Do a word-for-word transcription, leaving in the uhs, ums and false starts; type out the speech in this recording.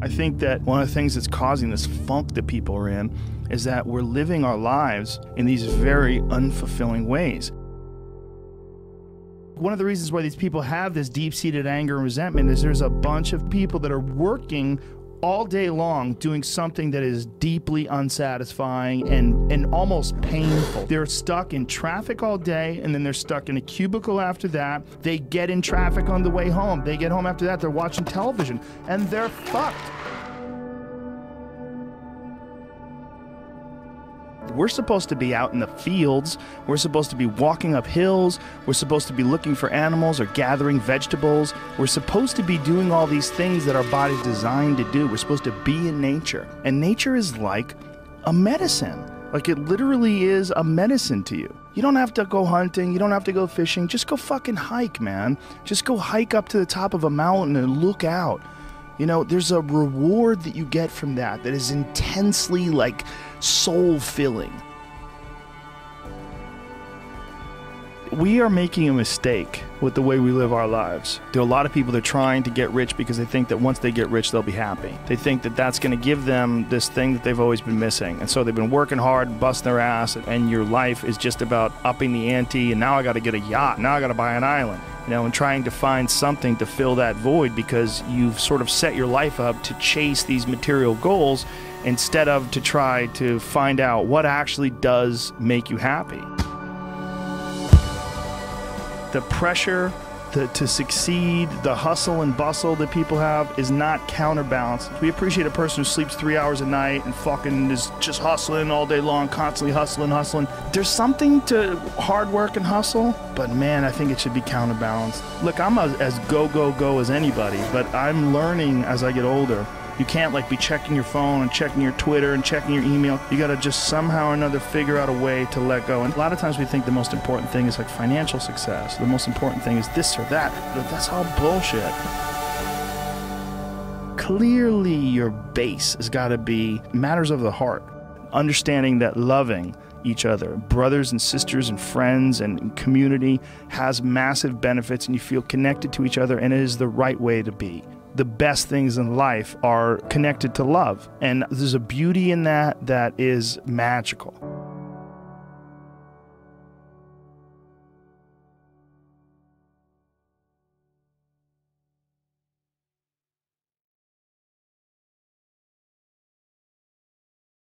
I think that one of the things that's causing this funk that people are in is that we're living our lives in these very unfulfilling ways. One of the reasons why these people have this deep-seated anger and resentment is there's a bunch of people that are working all day long doing something that is deeply unsatisfying and, and almost painful. They're stuck in traffic all day, and then they're stuck in a cubicle after that. They get in traffic on the way home. They get home after that, they're watching television, and they're fucked. We're supposed to be out in the fields, we're supposed to be walking up hills, we're supposed to be looking for animals or gathering vegetables, we're supposed to be doing all these things that our body's designed to do. We're supposed to be in nature. And nature is like a medicine. Like, it literally is a medicine to you. You don't have to go hunting, you don't have to go fishing, just go fucking hike, man. Just go hike up to the top of a mountain and look out. You know, there's a reward that you get from that that is intensely, like, soul-filling. We are making a mistake with the way we live our lives. There are a lot of people that are trying to get rich because they think that once they get rich, they'll be happy. They think that that's going to give them this thing that they've always been missing. And so they've been working hard, busting their ass, and your life is just about upping the ante, and now I got to get a yacht, now I got to buy an island. You know, and trying to find something to fill that void because you've sort of set your life up to chase these material goals instead of to try to find out what actually does make you happy. The pressure to, to succeed, the hustle and bustle that people have is not counterbalanced. We appreciate a person who sleeps three hours a night and fucking is just hustling all day long, constantly hustling, hustling. There's something to hard work and hustle, but man, I think it should be counterbalanced. Look, I'm a, as go, go, go as anybody, but I'm learning as I get older. You can't like be checking your phone and checking your Twitter and checking your email. You gotta just somehow or another figure out a way to let go. And a lot of times we think the most important thing is like financial success. The most important thing is this or that, but that's all bullshit. Clearly your base has gotta be matters of the heart. Understanding that loving each other, brothers and sisters and friends and community has massive benefits, and you feel connected to each other, and it is the right way to be. The best things in life are connected to love, and there's a beauty in that that is magical.